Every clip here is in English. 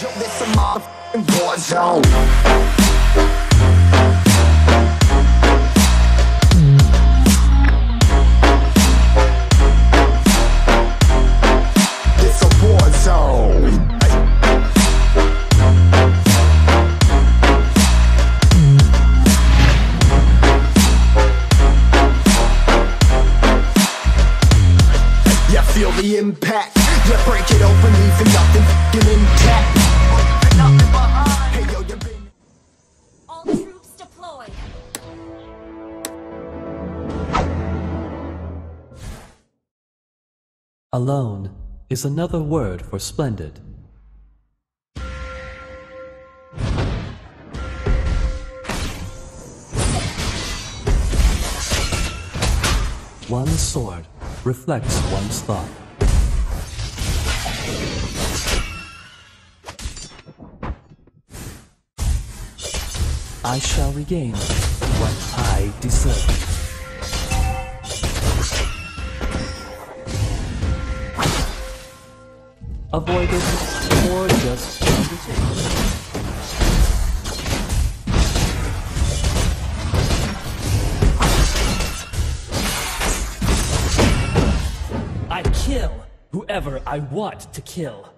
Yo, this a motherfucking war zone. Feel the impact, yeah, break it open, leaving nothing f***ing intact. Open nothing behind. Hey, yo, you've been... All troops deployed. Alone is another word for splendid. One sword reflects one's thought. I shall regain what I deserve. Avoid it or just undertake it. I kill whoever I want to kill.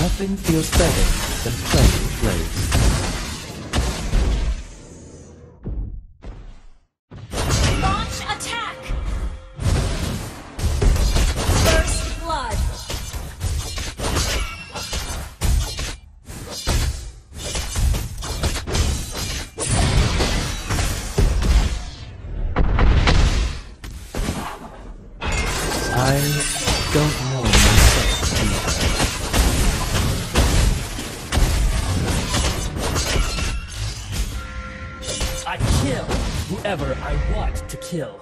Nothing feels better than playing blades. Launch attack! First blood. I don't know myself. I kill whoever I want to kill.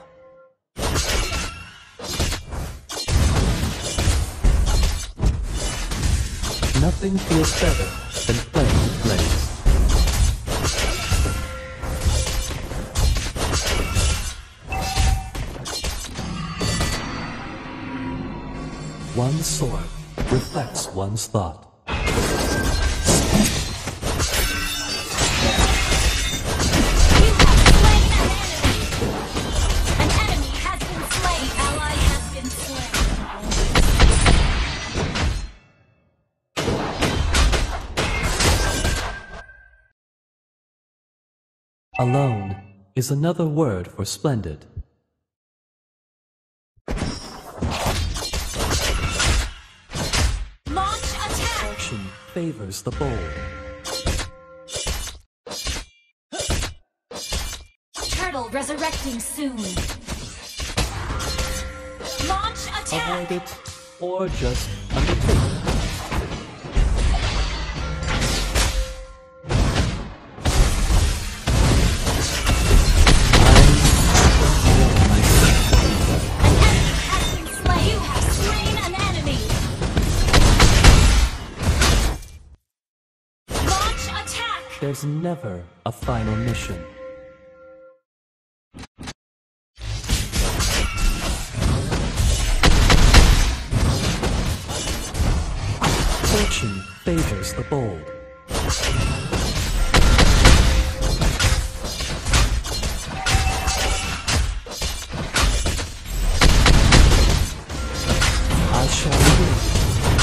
Nothing feels better than playing with blades. One sword reflects one's thought. Alone is another word for splendid. Favors the bold. Turtle resurrecting soon. Launch attack! Avoid it or just undertake . There's never a final mission. Fortune favors the bold. I shall win.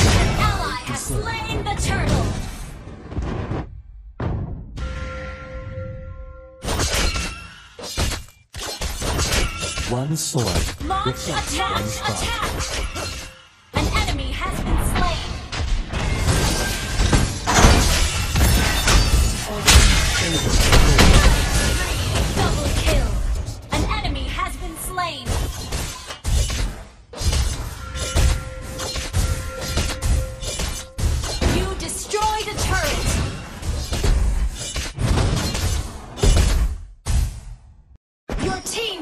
An ally has slain the turtle. One sword. Launch attack! Attack! An enemy has been slain. Double kill. An enemy has been slain. You destroy the turret.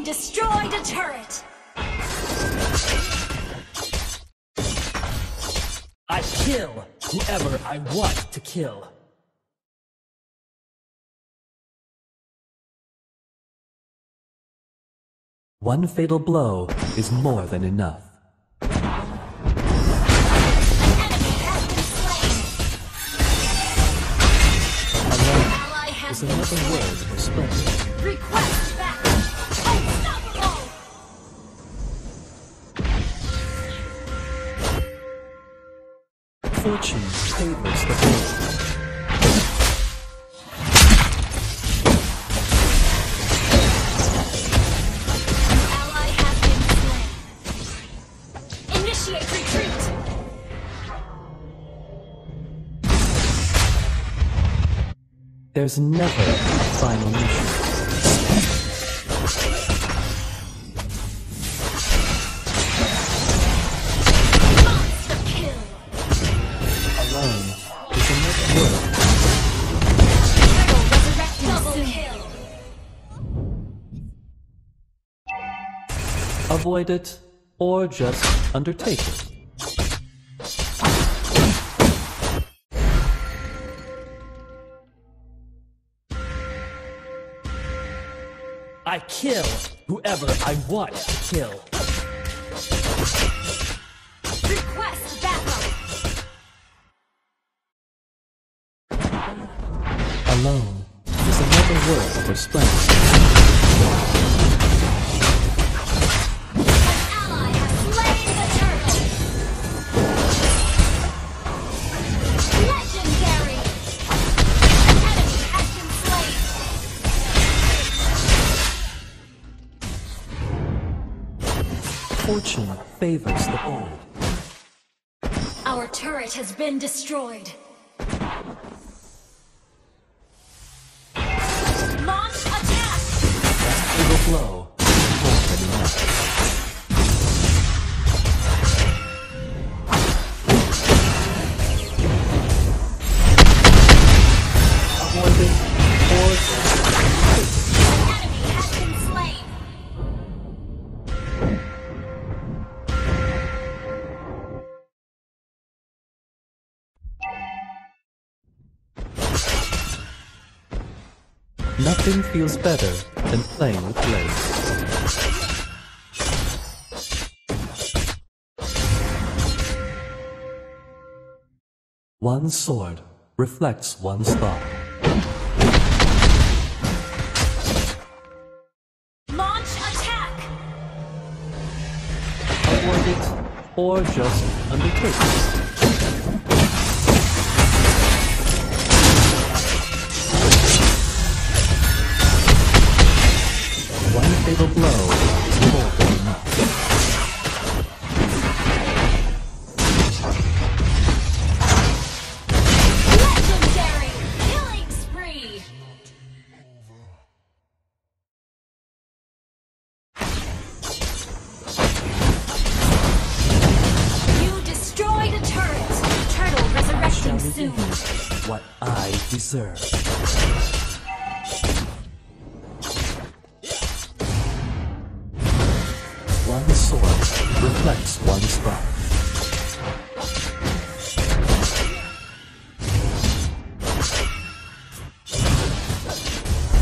Destroyed a turret! I kill whoever I want to kill. One fatal blow is more than enough. is another word for strength. Request back! Unstoppable! Fortune favors the bold. There's never a final mission. Monster kill! Alone is another word. Double kill! Avoid it, or just undertake it. I kill whoever I want to kill. Request backup. Alone is another word for strength. An ally has slain the turtle. Legendary. An enemy has been slain. Fortune favors the bold. Our turret has been destroyed. Launch attack! Overflow. Nothing feels better than playing with blades. One's sword reflects one's thought. Launch attack! Avoid it, or just undertake it. The blow is more than enough. Legendary killing spree. You destroyed a turret. Turtle resurrecting soon. What I deserve. One's sword reflects one's thought.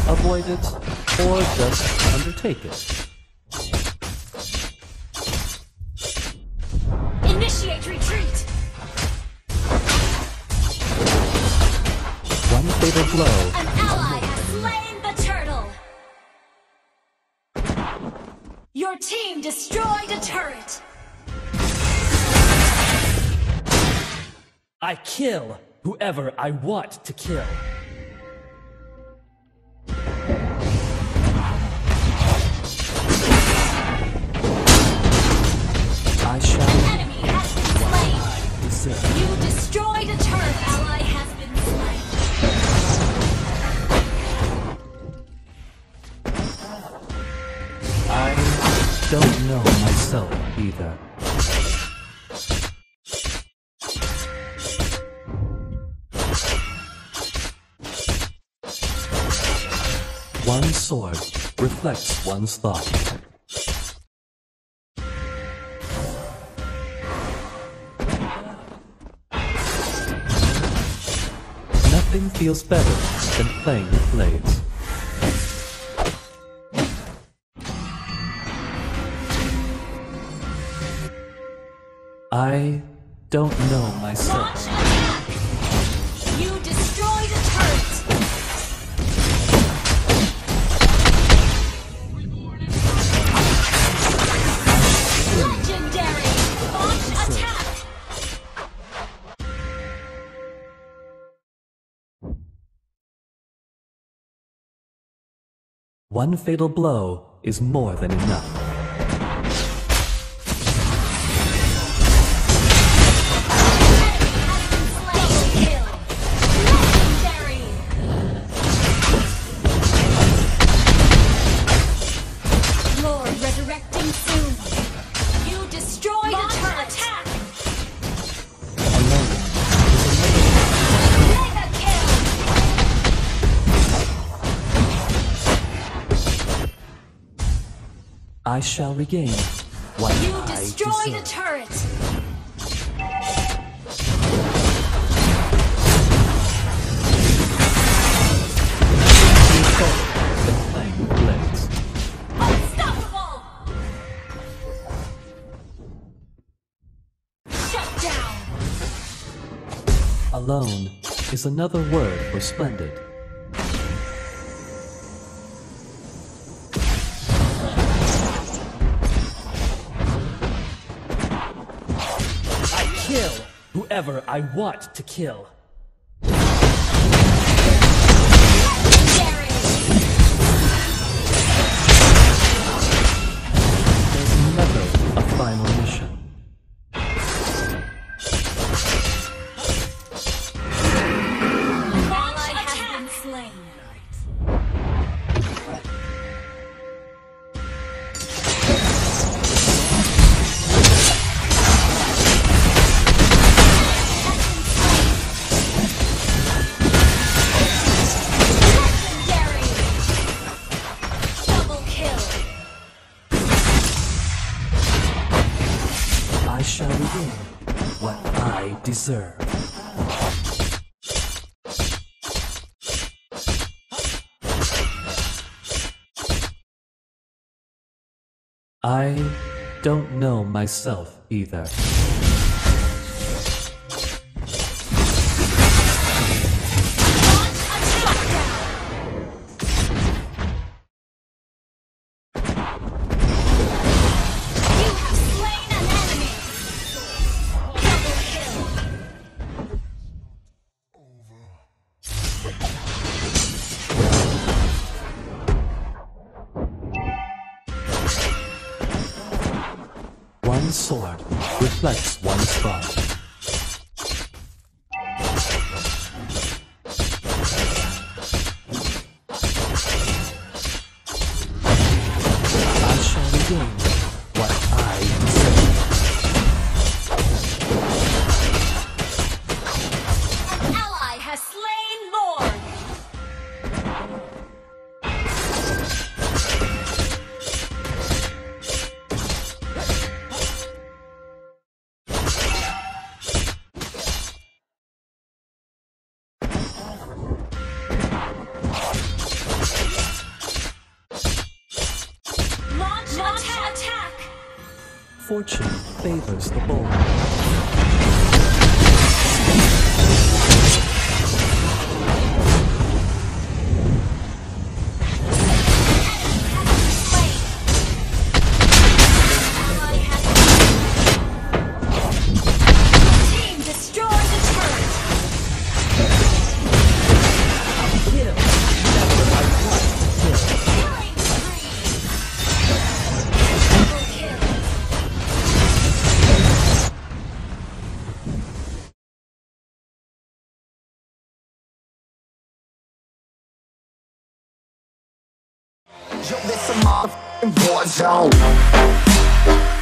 Avoid it, or just undertake it. Initiate retreat! One fatal blow. An ally has slain! Your team destroyed a turret! I kill whoever I want to kill. I shall... An enemy has been slain! You destroyed a turret! An ally has been slain! Don't know myself either. One sword reflects one's thought. Nothing feels better than playing with blades. I don't know myself. Launch attack! You destroyed a turret! One fatal blow is more than enough. I shall regain what you destroy the turret. The flame blades. Unstoppable. Shut down. Alone is another word for splendid. Whoever I want to kill. There's never a final mission. All I have been slain. Deserve. I don't know myself either. One sword reflects one's thought. I shall regain what I deserve. An ally has slain Lord. Fortune favors the bold. Team destroy the turret. Kill. That's what I want. Yo, this a motherfucking war zone.